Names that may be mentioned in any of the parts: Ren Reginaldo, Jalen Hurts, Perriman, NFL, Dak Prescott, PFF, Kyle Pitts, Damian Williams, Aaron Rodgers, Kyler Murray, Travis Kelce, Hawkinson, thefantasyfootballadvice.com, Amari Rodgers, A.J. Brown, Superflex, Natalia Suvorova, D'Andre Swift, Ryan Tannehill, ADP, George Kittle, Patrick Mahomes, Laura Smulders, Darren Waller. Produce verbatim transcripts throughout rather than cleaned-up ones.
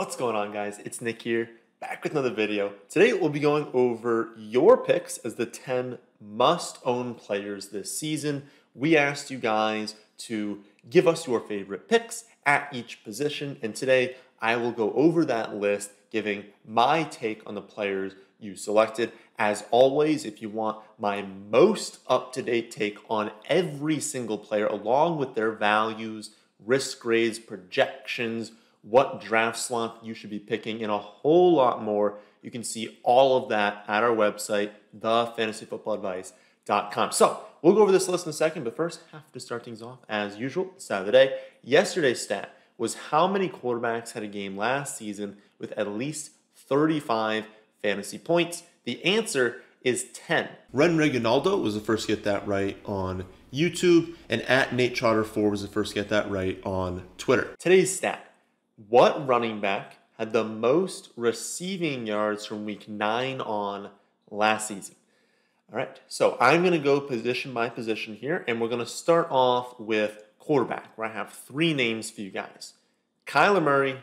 What's going on, guys? It's Nick here, back with another video. Today we'll be going over your picks as the ten must-own players this season. We asked you guys to give us your favorite picks at each position, and today I will go over that list, giving my take on the players you selected. As always, if you want my most up-to-date take on every single player, along with their values, risk grades, projections, what draft slot you should be picking, and a whole lot more, you can see all of that at our website, the fantasy football advice dot com. So we'll go over this list in a second, but first have to start things off as usual, stat of the day. Yesterday's stat was how many quarterbacks had a game last season with at least thirty-five fantasy points. The answer is ten. Ren Reginaldo was the first to get that right on YouTube, and at Nate Chotter four was the first to get that right on Twitter. Today's stat: what running back had the most receiving yards from week nine on last season? All right, so I'm going to go position by position here, and we're going to start off with quarterback, where I have three names for you guys: Kyler Murray,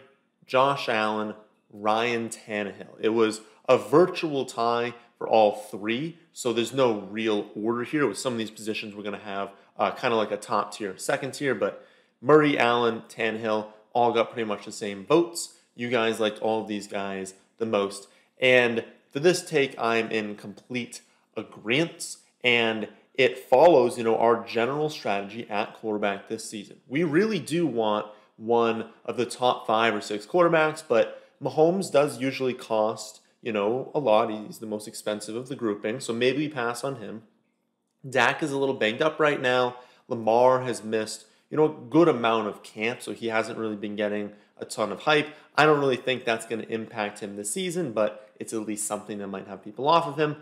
Josh Allen, Ryan Tannehill. It was a virtual tie for all three, so there's no real order here. With some of these positions, we're going to have uh, kind of like a top tier, second tier, but Murray, Allen, Tannehill all got pretty much the same votes. You guys liked all of these guys the most. And for this take, I'm in complete agreement, and it follows, you know, our general strategy at quarterback this season. We really do want one of the top five or six quarterbacks, but Mahomes does usually cost, you know, a lot. He's the most expensive of the grouping, so maybe we pass on him. Dak is a little banged up right now. Lamar has missed, you know, a good amount of camp, so he hasn't really been getting a ton of hype. I don't really think that's going to impact him this season, but it's at least something that might have people off of him.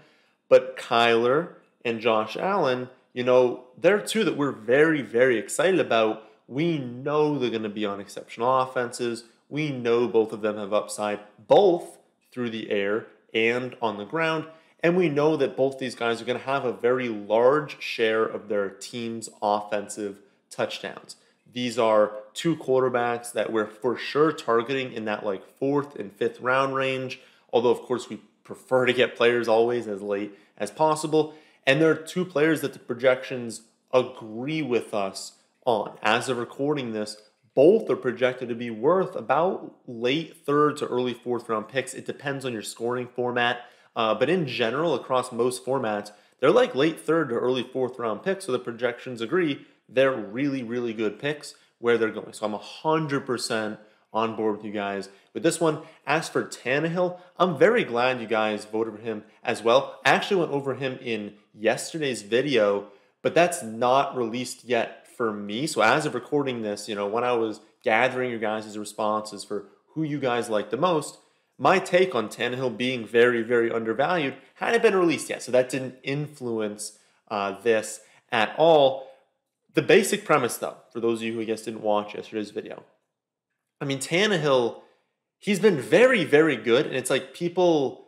But Kyler and Josh Allen, you know, they're two that we're very, very excited about. We know they're going to be on exceptional offenses. We know both of them have upside, both through the air and on the ground. And we know that both these guys are going to have a very large share of their team's offensive touchdowns. These are two quarterbacks that we're for sure targeting in that like fourth and fifth round range, although of course we prefer to get players always as late as possible. And there are two players that the projections agree with us on. As of recording this, both are projected to be worth about late third to early fourth round picks. It depends on your scoring format, uh, but in general across most formats, they're like late third to early fourth round picks, so the projections agree they're really, really good picks where they're going. So I'm one hundred percent on board with you guys with this one. As for Tannehill, I'm very glad you guys voted for him as well. I actually went over him in yesterday's video, but that's not released yet for me. So as of recording this, you know, when I was gathering your guys' responses for who you guys like the most, my take on Tannehill being very, very undervalued hadn't been released yet. So that didn't influence uh, this at all. The basic premise, though, for those of you who I guess didn't watch yesterday's video, I mean, Tannehill, he's been very, very good, and it's like people,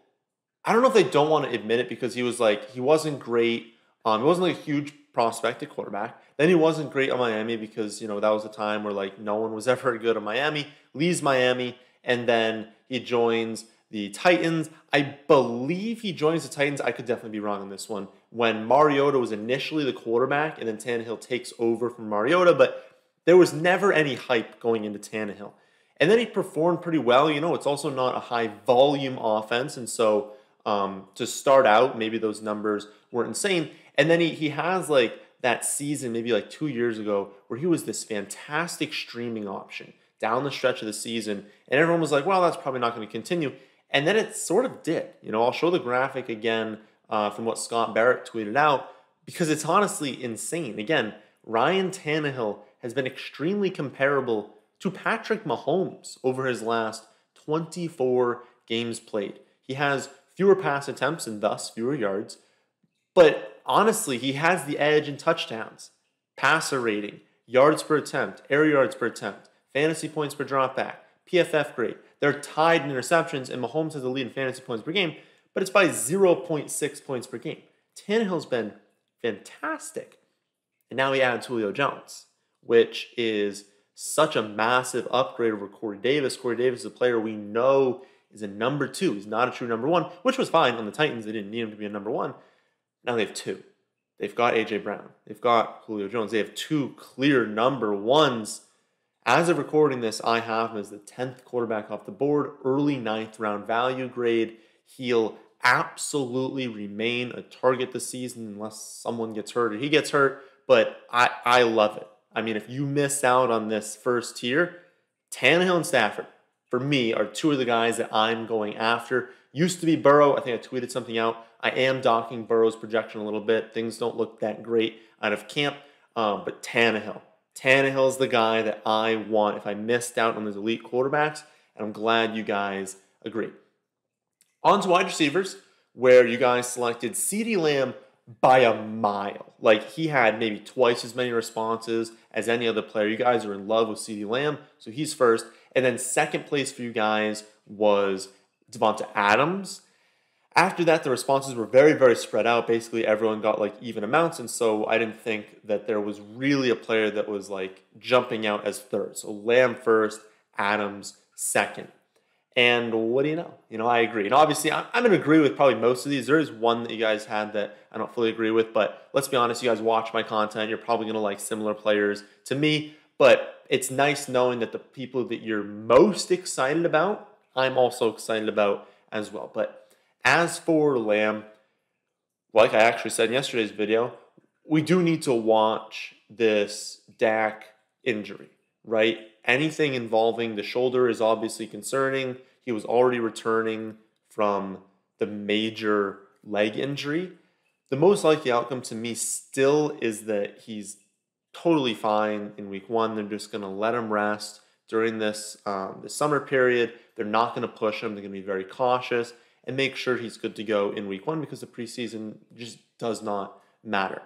I don't know if they don't want to admit it because he was like, he wasn't great. Um, he wasn't like a huge prospect at quarterback. Then he wasn't great on Miami because, you know, that was a time where like no one was ever good on Miami. Leaves Miami, and then he joins the Titans. I believe he joins the Titans. I could definitely be wrong on this one. When Mariota was initially the quarterback, and then Tannehill takes over from Mariota, but there was never any hype going into Tannehill. And then he performed pretty well. You know, it's also not a high volume offense, and so um, to start out, maybe those numbers weren't insane. And then he, he has like that season, maybe like two years ago, where he was this fantastic streaming option down the stretch of the season, and everyone was like, well, that's probably not going to continue. And then it sort of did. You know, I'll show the graphic again uh, from what Scott Barrett tweeted out because it's honestly insane. Again, Ryan Tannehill has been extremely comparable to Patrick Mahomes over his last twenty-four games played. He has fewer pass attempts and thus fewer yards, but honestly, he has the edge in touchdowns, passer rating, yards per attempt, air yards per attempt, fantasy points per dropback, P F F grade. They're tied in interceptions, and Mahomes has the lead in fantasy points per game, but it's by zero point six points per game. Tannehill's been fantastic. And now he adds Julio Jones, which is such a massive upgrade over Corey Davis. Corey Davis is a player we know is a number two. He's not a true number one, which was fine on the Titans. They didn't need him to be a number one. Now they have two. They've got A J. Brown. They've got Julio Jones. They have two clear number ones. As of recording this, I have him as the tenth quarterback off the board, early ninth round value grade. He'll absolutely remain a target this season unless someone gets hurt or he gets hurt, but I, I love it. I mean, if you miss out on this first tier, Tannehill and Stafford, for me, are two of the guys that I'm going after. Used to be Burrow. I think I tweeted something out. I am docking Burrow's projection a little bit. Things don't look that great out of camp. Um, but Tannehill. Tannehill's the guy that I want if I missed out on those elite quarterbacks. And I'm glad you guys agree. On to wide receivers, where you guys selected CeeDee Lamb by a mile. Like, he had maybe twice as many responses as any other player. You guys are in love with CeeDee Lamb, so he's first. And then second place for you guys was Devonta Adams. After that, the responses were very, very spread out. Basically, everyone got like even amounts, and so I didn't think that there was really a player that was like jumping out as third. So Lamb first, Adams second. And what do you know? You know, I agree. And obviously, I'm, I'm going to agree with probably most of these. There is one that you guys had that I don't fully agree with, but let's be honest, you guys watch my content. You're probably going to like similar players to me, but it's nice knowing that the people that you're most excited about, I'm also excited about as well. But as for Lamb, like I actually said in yesterday's video, we do need to watch this Dak injury, right? Anything involving the shoulder is obviously concerning. He was already returning from the major leg injury. The most likely outcome to me still is that he's totally fine in week one. They're just going to let him rest during this um, the summer period. They're not going to push him. They're going to be very cautious and make sure he's good to go in week one, because the preseason just does not matter.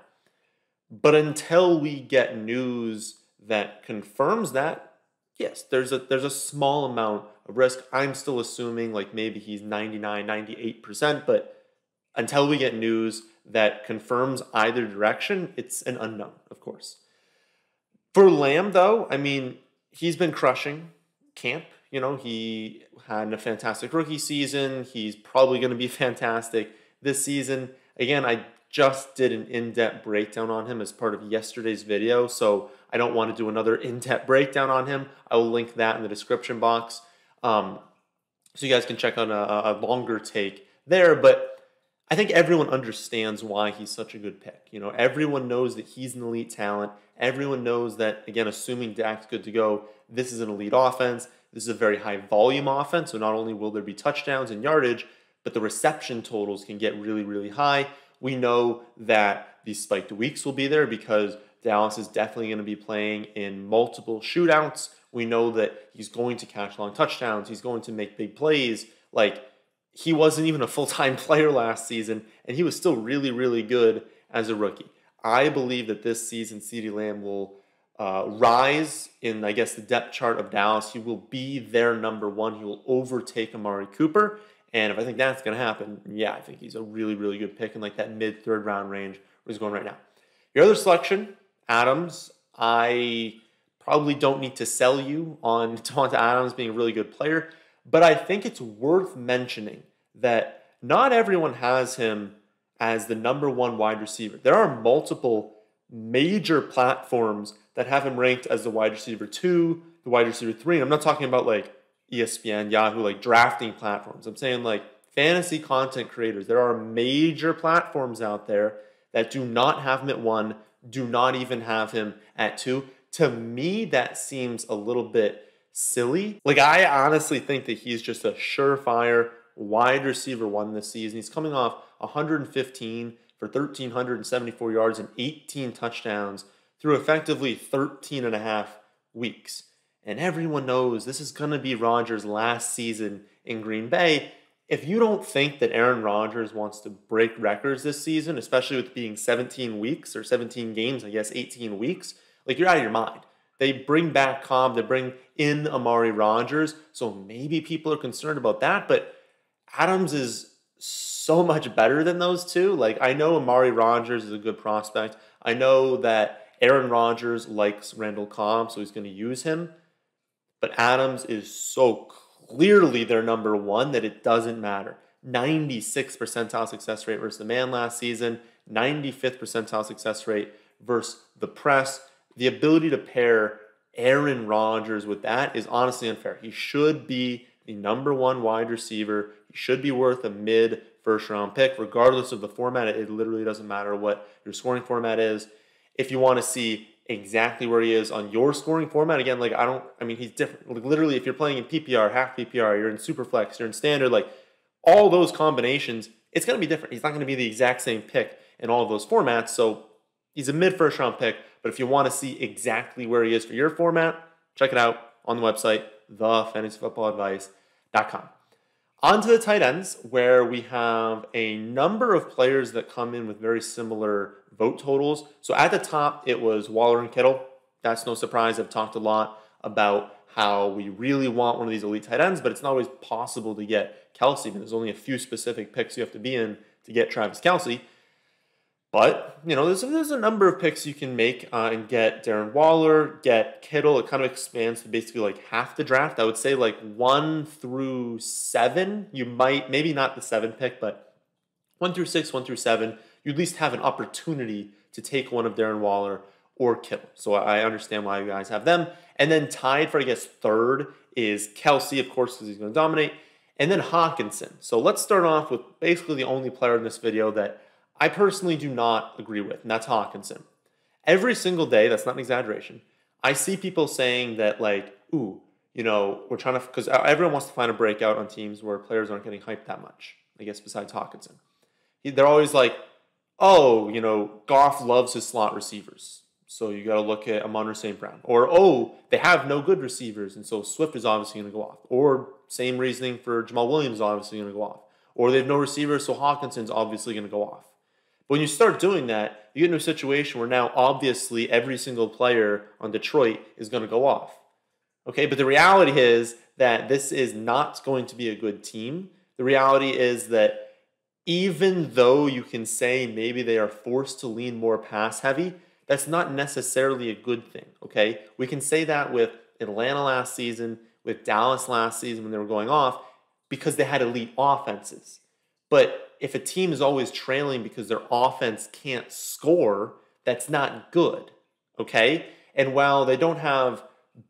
But until we get news that confirms that, yes, there's a there's a small amount of risk. I'm still assuming like maybe he's ninety-nine, ninety-eight percent, but until we get news that confirms either direction, it's an unknown, of course. For Lamb, though, I mean, he's been crushing camp. You know, he had a fantastic rookie season. He's probably going to be fantastic this season. Again, I just did an in-depth breakdown on him as part of yesterday's video, so I don't want to do another in-depth breakdown on him. I will link that in the description box, um, so you guys can check on a, a longer take there. But I think everyone understands why he's such a good pick. You know, everyone knows that he's an elite talent. Everyone knows that, again, assuming Dak's good to go, this is an elite offense. This is a very high volume offense, so not only will there be touchdowns and yardage, but the reception totals can get really, really high. We know that these spiked weeks will be there because Dallas is definitely going to be playing in multiple shootouts. We know that he's going to catch long touchdowns. He's going to make big plays. Like, he wasn't even a full-time player last season, and he was still really, really good as a rookie. I believe that this season, CeeDee Lamb will uh, rise in, I guess, the depth chart of Dallas. He will be their number one. He will overtake Amari Cooper. And if I think that's going to happen, yeah, I think he's a really, really good pick in like that mid-third round range where he's going right now. Your other selection, Adams, I probably don't need to sell you on Devonta Adams being a really good player, but I think it's worth mentioning that not everyone has him as the number one wide receiver. There are multiple major platforms that have him ranked as the wide receiver two, the wide receiver three, and I'm not talking about like E S P N, Yahoo, like drafting platforms. I'm saying like fantasy content creators. There are major platforms out there that do not have him at one, do not even have him at two. To me, that seems a little bit silly. Like, I honestly think that he's just a surefire wide receiver one this season. He's coming off one hundred fifteen for one thousand three hundred seventy-four yards and eighteen touchdowns through effectively thirteen and a half weeks. And everyone knows this is going to be Rodgers' last season in Green Bay. If you don't think that Aaron Rodgers wants to break records this season, especially with being seventeen weeks or seventeen games, I guess eighteen weeks, like, you're out of your mind. They bring back Cobb, they bring in Amari Rodgers, so maybe people are concerned about that, but Adams is so much better than those two. Like, I know Amari Rodgers is a good prospect. I know that Aaron Rodgers likes Randall Cobb, so he's going to use him. But Adams is so clearly their number one that it doesn't matter. ninety-sixth percentile success rate versus the man last season, ninety-fifth percentile success rate versus the press. The ability to pair Aaron Rodgers with that is honestly unfair. He should be the number one wide receiver. He should be worth a mid first round pick, regardless of the format. It literally doesn't matter what your scoring format is. If you want to see exactly where he is on your scoring format, again, like I don't, I mean, he's different. Like literally, if you're playing in P P R, half P P R, you're in Superflex, you're in Standard, like all those combinations, it's going to be different. He's not going to be the exact same pick in all of those formats. So he's a mid first round pick. But if you want to see exactly where he is for your format, check it out on the website, the fantasy football advice dot com. On to the tight ends, where we have a number of players that come in with very similar vote totals. So at the top, it was Waller and Kittle. That's no surprise. I've talked a lot about how we really want one of these elite tight ends, but it's not always possible to get Kelce. There's only a few specific picks you have to be in to get Travis Kelce. But, you know, there's, there's a number of picks you can make uh, and get Darren Waller, get Kittle. It kind of expands to basically like half the draft. I would say like one through seven. You might, maybe not the seven pick, but one through six, one through seven. You at least have an opportunity to take one of Darren Waller or Kittle. So I understand why you guys have them. And then tied for, I guess, third is Kelce, of course, because he's going to dominate. And then Hawkinson. So let's start off with basically the only player in this video that I personally do not agree with, and that's Hawkinson. Every single day, that's not an exaggeration, I see people saying that like, ooh, you know, we're trying to, because everyone wants to find a breakout on teams where players aren't getting hyped that much, I guess besides Hawkinson. They're always like, oh, you know, Goff loves his slot receivers, so you got to look at Amon-Ra Saint Brown. Or, oh, they have no good receivers, and so Swift is obviously going to go off. Or same reasoning for Jamaal Williams is obviously going to go off. Or they have no receivers, so Hawkinson's obviously going to go off. When you start doing that, you get into a situation where now obviously every single player on Detroit is going to go off. Okay, but the reality is that this is not going to be a good team. The reality is that even though you can say maybe they are forced to lean more pass heavy, that's not necessarily a good thing. Okay, we can say that with Atlanta last season, with Dallas last season when they were going off because they had elite offenses. But if a team is always trailing because their offense can't score, that's not good, okay? And while they don't have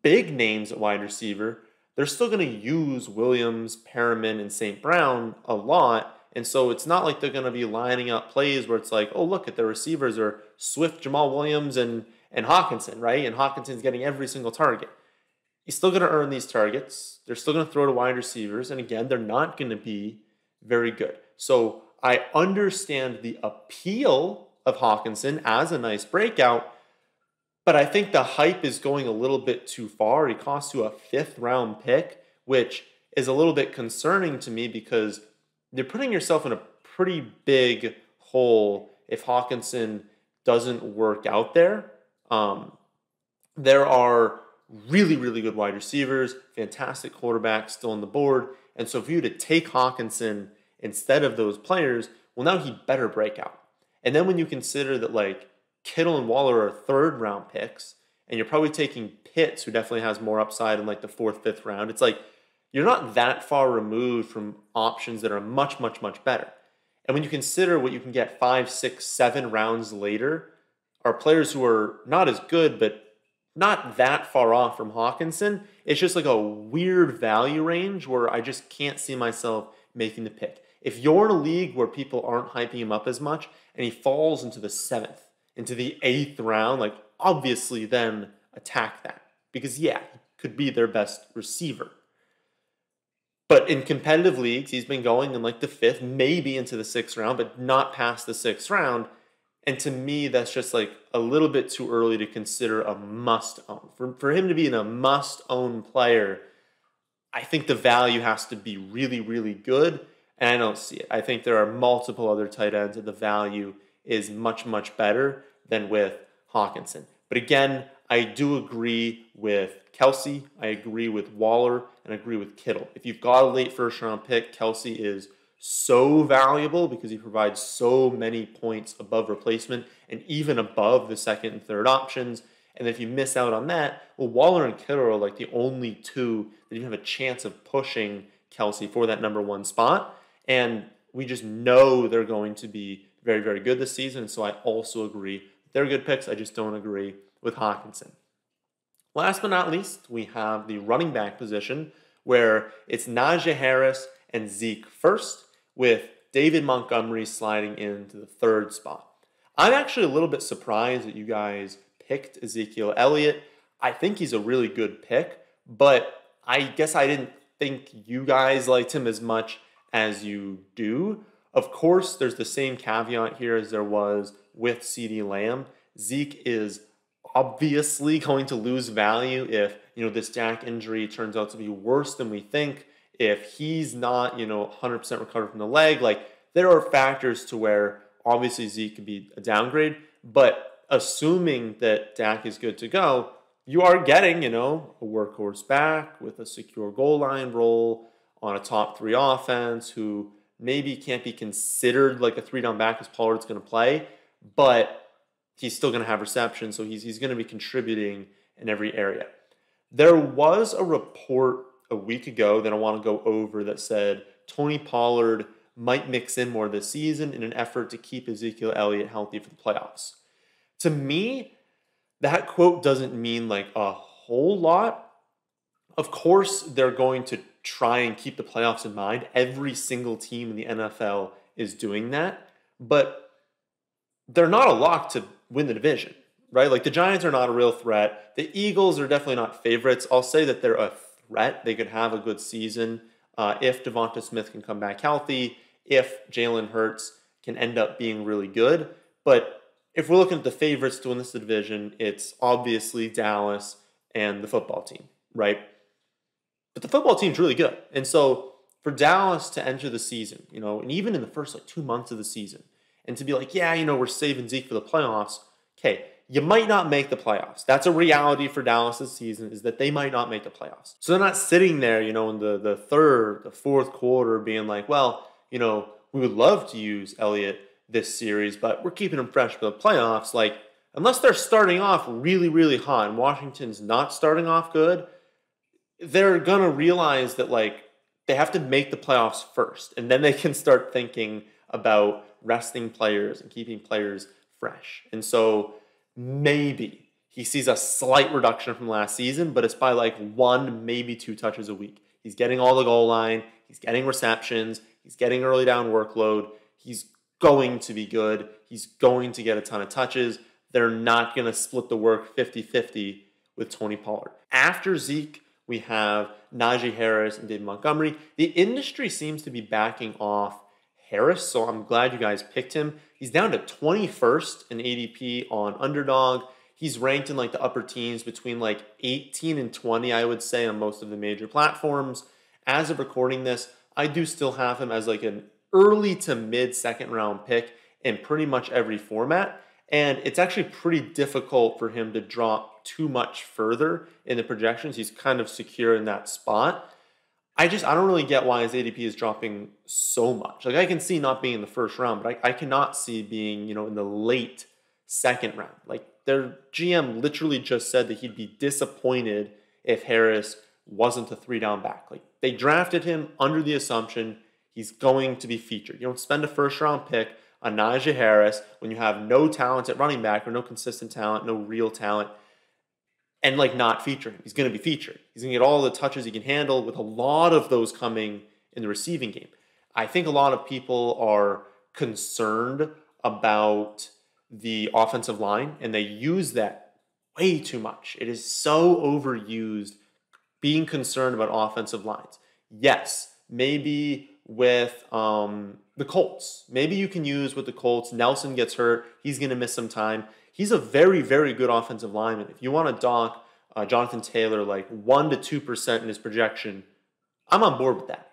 big names at wide receiver, they're still going to use Williams, Perriman, and Saint Brown a lot. And so it's not like they're going to be lining up plays where it's like, oh, look at their receivers are Swift, Jamaal Williams, and, and Hawkinson, right? And Hawkinson's getting every single target. He's still going to earn these targets. They're still going to throw to wide receivers. And again, they're not going to be very good. So I understand the appeal of Hawkinson as a nice breakout, but I think the hype is going a little bit too far. He costs you a fifth round pick, which is a little bit concerning to me because you're putting yourself in a pretty big hole if Hawkinson doesn't work out there. Um, there are really, really good wide receivers, fantastic quarterbacks still on the board. And so for you to take Hawkinson instead of those players, well, now he better break out. And then when you consider that like Kittle and Waller are third round picks, and you're probably taking Pitts, who definitely has more upside in like the fourth, fifth round, it's like you're not that far removed from options that are much, much, much better. And when you consider what you can get five, six, seven rounds later are players who are not as good, but not that far off from Hawkinson. It's just like a weird value range where I just can't see myself making the pick. If you're in a league where people aren't hyping him up as much and he falls into the seventh, into the eighth round, like obviously then attack that because yeah, he could be their best receiver. But in competitive leagues, he's been going in like the fifth, maybe into the sixth round, but not past the sixth round. And to me, that's just like a little bit too early to consider a must-own. For, for him to be in a must-own player, I think the value has to be really, really good, and I don't see it. I think there are multiple other tight ends that the value is much, much better than with Hawkinson. But again, I do agree with Kelce, I agree with Waller, and I agree with Kittle. If you've got a late first-round pick, Kelce is so valuable because he provides so many points above replacement and even above the second and third options. And if you miss out on that, well, Waller and Kittle are like the only two that even have a chance of pushing Kelce for that number one spot. And we just know they're going to be very, very good this season. So I also agree they're good picks. I just don't agree with Hawkinson. Last but not least, we have the running back position where it's Najee Harris and Zeke first, with David Montgomery sliding into the third spot. I'm actually a little bit surprised that you guys picked Ezekiel Elliott. I think he's a really good pick, but I guess I didn't think you guys liked him as much as you do. Of course, there's the same caveat here as there was with CeeDee Lamb. Zeke is obviously going to lose value if, you know, this Dak injury turns out to be worse than we think. If he's not, you know, one hundred percent recovered from the leg, like, there are factors to where obviously Zeke could be a downgrade, but assuming that Dak is good to go, you are getting, you know, a workhorse back with a secure goal line role on a top three offense who maybe can't be considered like a three down back as Pollard's going to play, but he's still going to have reception, so he's, he's going to be contributing in every area. There was a report a week ago that I want to go over that said Tony Pollard might mix in more this season in an effort to keep Ezekiel Elliott healthy for the playoffs. To me, that quote doesn't mean like a whole lot. Of course, they're going to try and keep the playoffs in mind. Every single team in the N F L is doing that, but they're not a lock to win the division, right? Like, the Giants are not a real threat. The Eagles are definitely not favorites. I'll say that they're a threat. They could have a good season uh, if Devonta Smith can come back healthy, if Jalen Hurts can end up being really good, but if we're looking at the favorites to win this division, it's obviously Dallas and the football team, right? But the football team's really good. And so for Dallas to enter the season, you know, and even in the first like two months of the season, and to be like, yeah, you know, we're saving Zeke for the playoffs. Okay, you might not make the playoffs. That's a reality for Dallas this season, is that they might not make the playoffs. So they're not sitting there, you know, in the, the third, the fourth quarter being like, well, you know, we would love to use Elliott this series, but we're keeping them fresh for the playoffs. Like, unless they're starting off really, really hot and Washington's not starting off good, they're going to realize that, like, they have to make the playoffs first, and then they can start thinking about resting players and keeping players fresh. And so maybe he sees a slight reduction from last season, but it's by like one, maybe two touches a week. He's getting all the goal line. He's getting receptions. He's getting early down workload. He's going to be good. He's going to get a ton of touches. They're not going to split the work fifty fifty with Tony Pollard. After Zeke, we have Najee Harris and David Montgomery. The industry seems to be backing off Harris, so I'm glad you guys picked him. He's down to twenty-first in A D P on Underdog. He's ranked in like the upper teens between like eighteen and twenty, I would say, on most of the major platforms. As of recording this, I do still have him as like an early to mid second round pick in pretty much every format. And it's actually pretty difficult for him to drop too much further in the projections. He's kind of secure in that spot. I just, I don't really get why his A D P is dropping so much. Like, I can see not being in the first round, but I, I cannot see being, you know, in the late second round. Like, their G M literally just said that he'd be disappointed if Harris wasn't a three down back. Like, they drafted him under the assumption he's going to be featured. You don't spend a first-round pick on Najee Harris when you have no talent at running back or no consistent talent, no real talent, and, like, not feature him. He's going to be featured. He's going to get all the touches he can handle, with a lot of those coming in the receiving game. I think a lot of people are concerned about the offensive line, and they use that way too much. It is so overused, being concerned about offensive lines. Yes, maybe with um, the Colts. Maybe you can use with the Colts. Nelson gets hurt. He's going to miss some time. He's a very, very good offensive lineman. If you want to dock uh, Jonathan Taylor like one percent to two percent in his projection, I'm on board with that.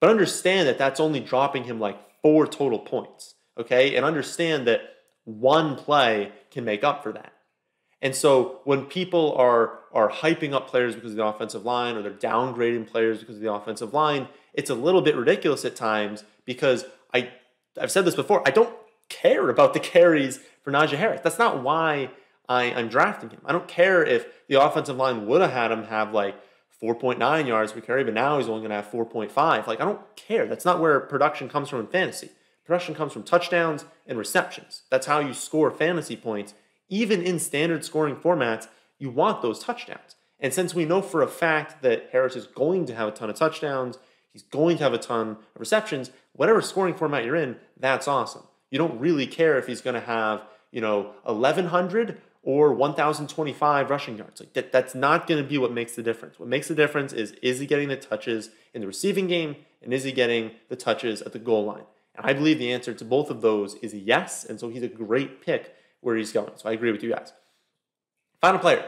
But understand that that's only dropping him like four total points, okay? And understand that one play can make up for that. And so when people are are hyping up players because of the offensive line, or they're downgrading players because of the offensive line, it's a little bit ridiculous at times, because I, I've said this before, I don't care about the carries for Najee Harris. That's not why I, I'm drafting him. I don't care if the offensive line would have had him have like four point nine yards per carry, but now he's only going to have four point five. Like, I don't care. That's not where production comes from in fantasy. Production comes from touchdowns and receptions. That's how you score fantasy points. Even in standard scoring formats, you want those touchdowns. And since we know for a fact that Harris is going to have a ton of touchdowns, he's going to have a ton of receptions, whatever scoring format you're in, that's awesome. You don't really care if he's going to have, you know, eleven hundred or one thousand twenty-five rushing yards. Like that, that's not going to be what makes the difference. What makes the difference is, is he getting the touches in the receiving game, and is he getting the touches at the goal line? And I believe the answer to both of those is yes, and so he's a great pick where he's going. So I agree with you guys. Final player,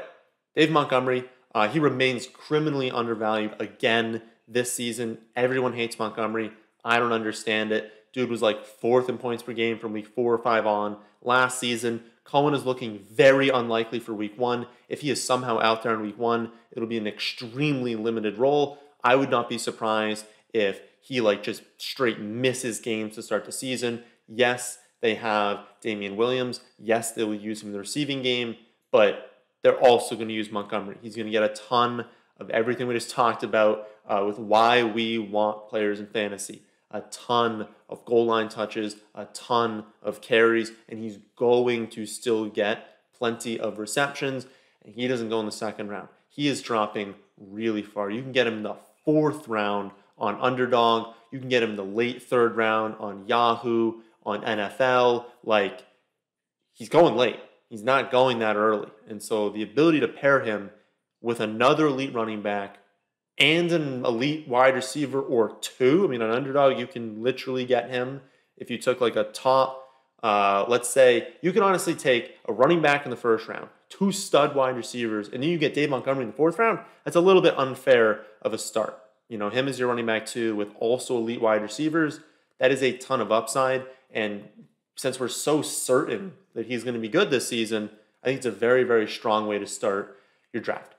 David Montgomery. Uh, he remains criminally undervalued again this season. Everyone hates Montgomery. I don't understand it. Dude was like fourth in points per game from week four or five on last season. Cohen is looking very unlikely for week one. If he is somehow out there in week one, it'll be an extremely limited role. I would not be surprised if he like just straight misses games to start the season. Yes, they have Damian Williams. Yes, they will use him in the receiving game, but they're also going to use Montgomery. He's going to get a ton of everything we just talked about uh, with why we want players in fantasy. A ton of goal line touches, a ton of carries, and he's going to still get plenty of receptions, and he doesn't go in the second round. He is dropping really far. You can get him in the fourth round on Underdog. You can get him in the late third round on Yahoo, on N F L. Like, he's going late. He's not going that early. And so the ability to pair him with another elite running back and an elite wide receiver or two. I mean, an Underdog, you can literally get him if you took like a top, uh, let's say, you can honestly take a running back in the first round, two stud wide receivers, and then you get Dave Montgomery in the fourth round. That's a little bit unfair of a start. You know, him as your running back two with also elite wide receivers, that is a ton of upside. And since we're so certain that he's going to be good this season, I think it's a very, very strong way to start your draft.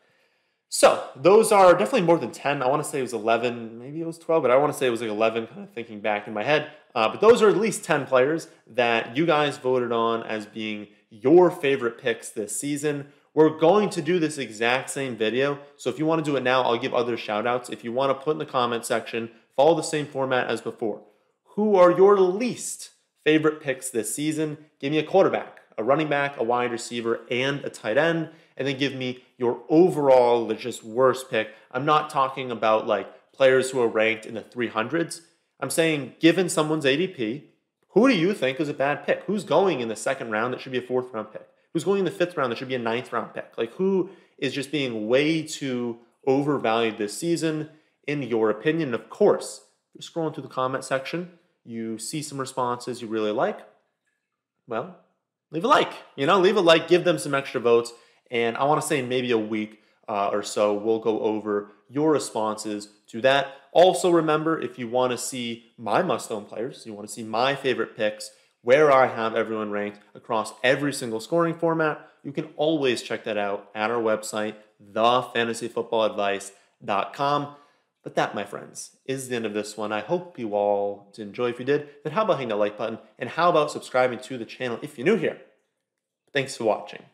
So those are definitely more than ten. I want to say it was eleven, maybe it was twelve, but I want to say it was like eleven, kind of thinking back in my head. Uh, but those are at least ten players that you guys voted on as being your favorite picks this season. We're going to do this exact same video. So if you want to do it now, I'll give other shout outs. If you want to put in the comment section, follow the same format as before. Who are your least favorite picks this season? Give me a quarterback, a running back, a wide receiver, and a tight end, and then give me your overall just worst pick. I'm not talking about like players who are ranked in the three hundreds. I'm saying, given someone's A D P, who do you think is a bad pick? Who's going in the second round that should be a fourth round pick? Who's going in the fifth round that should be a ninth round pick? Like, who is just being way too overvalued this season, in your opinion? And of course, you're scrolling through the comment section, you see some responses you really like, well, leave a like, you know, leave a like, give them some extra votes. And I want to say in maybe a week uh, or so, we'll go over your responses to that. Also remember, if you want to see my must-own players, you want to see my favorite picks, where I have everyone ranked across every single scoring format, you can always check that out at our website, the fantasy football advice dot com. But that, my friends, is the end of this one. I hope you all did enjoy. If you did, then how about hitting the like button? And how about subscribing to the channel if you're new here? Thanks for watching.